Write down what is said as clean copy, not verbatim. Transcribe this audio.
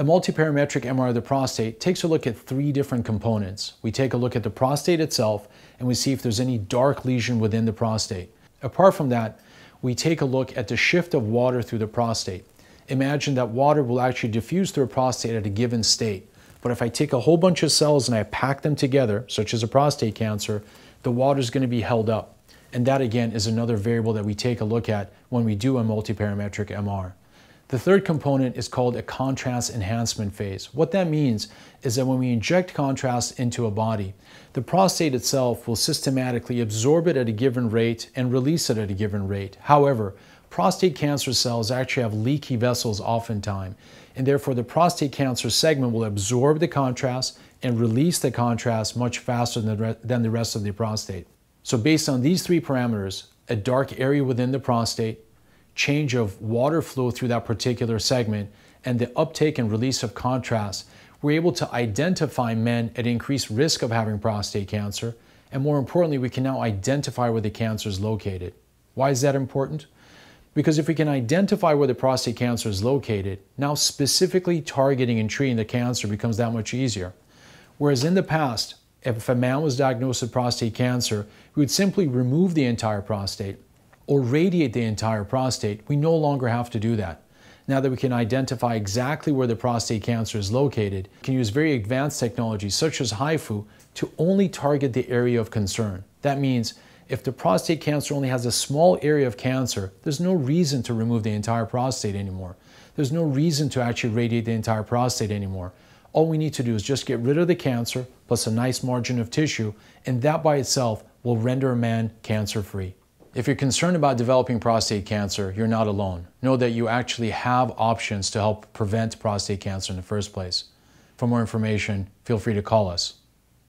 A multiparametric MRI of the prostate takes a look at three different components. We take a look at the prostate itself, and we see if there's any dark lesion within the prostate. Apart from that, we take a look at the shift of water through the prostate. Imagine that water will actually diffuse through a prostate at a given state. But if I take a whole bunch of cells and I pack them together, such as a prostate cancer, the water is going to be held up. And that again is another variable that we take a look at when we do a multiparametric MR. The third component is called a contrast enhancement phase. What that means is that when we inject contrast into a body, the prostate itself will systematically absorb it at a given rate and release it at a given rate. However, prostate cancer cells actually have leaky vessels oftentimes, and therefore the prostate cancer segment will absorb the contrast and release the contrast much faster than the rest of the prostate. So based on these three parameters, a dark area within the prostate, change of water flow through that particular segment, and the uptake and release of contrast, we're able to identify men at increased risk of having prostate cancer, and more importantly, we can now identify where the cancer is located. Why is that important? Because if we can identify where the prostate cancer is located, now specifically targeting and treating the cancer becomes that much easier. Whereas in the past, if a man was diagnosed with prostate cancer, we would simply remove the entire prostate or radiate the entire prostate. We no longer have to do that. Now that we can identify exactly where the prostate cancer is located, we can use very advanced technologies such as HIFU to only target the area of concern. That means if the prostate cancer only has a small area of cancer, there's no reason to remove the entire prostate anymore. There's no reason to actually radiate the entire prostate anymore. All we need to do is just get rid of the cancer plus a nice margin of tissue, and that by itself will render a man cancer-free. If you're concerned about developing prostate cancer, you're not alone. Know that you actually have options to help prevent prostate cancer in the first place. For more information, feel free to call us.